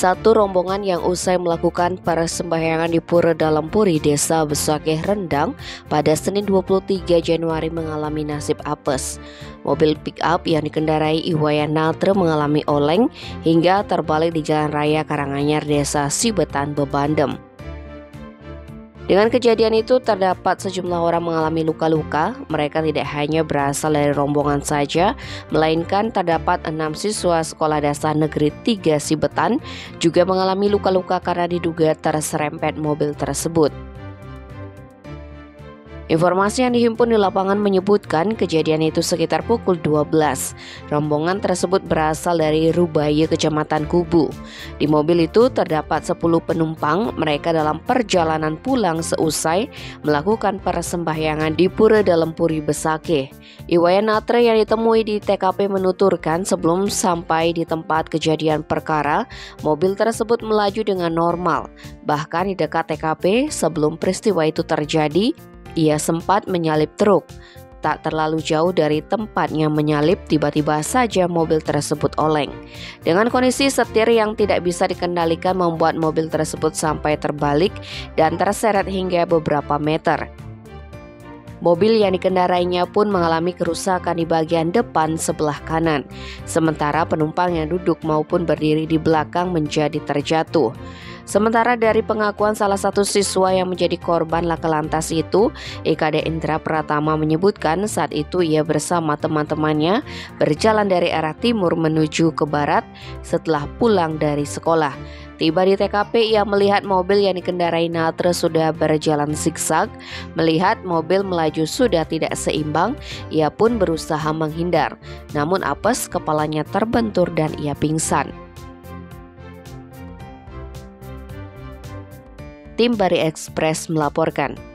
satu rombongan yang usai melakukan persembahyangan di Pura Dalem Puri, Desa Besakih, Rendang pada Senin 23 Januari mengalami nasib apes. Mobil pick-up yang dikendarai I Wayan Natra mengalami oleng hingga terbalik di Jalan Raya Karanganyar, Desa Sibetan, Bebandem. Dengan kejadian itu terdapat sejumlah orang mengalami luka-luka. Mereka tidak hanya berasal dari rombongan saja, melainkan terdapat 6 siswa sekolah dasar negeri 3 Sibetan juga mengalami luka-luka karena diduga terserempet mobil tersebut. Informasi yang dihimpun di lapangan menyebutkan kejadian itu sekitar pukul 12. Rombongan tersebut berasal dari Rubaya, Kecamatan Kubu. Di mobil itu terdapat 10 penumpang. Mereka dalam perjalanan pulang seusai melakukan persembahyangan di Pura Dalem Puri Besakih. I Wayan Natra yang ditemui di TKP menuturkan sebelum sampai di tempat kejadian perkara, mobil tersebut melaju dengan normal. Bahkan di dekat TKP sebelum peristiwa itu terjadi, ia sempat menyalip truk. Tak terlalu jauh dari tempatnya menyalip, tiba-tiba saja mobil tersebut oleng. Dengan kondisi setir yang tidak bisa dikendalikan membuat mobil tersebut sampai terbalik dan terseret hingga beberapa meter. Mobil yang dikendarainya pun mengalami kerusakan di bagian depan sebelah kanan, sementara penumpang yang duduk maupun berdiri di belakang menjadi terjatuh. Sementara dari pengakuan salah satu siswa yang menjadi korban laka lantas itu, Eka Dendra Pratama menyebutkan saat itu ia bersama teman-temannya berjalan dari arah timur menuju ke barat setelah pulang dari sekolah. Tiba di TKP, ia melihat mobil yang dikendarai Natra sudah berjalan zigzag. Melihat mobil melaju sudah tidak seimbang, ia pun berusaha menghindar. Namun apes, kepalanya terbentur dan ia pingsan. Tim Bali Express melaporkan.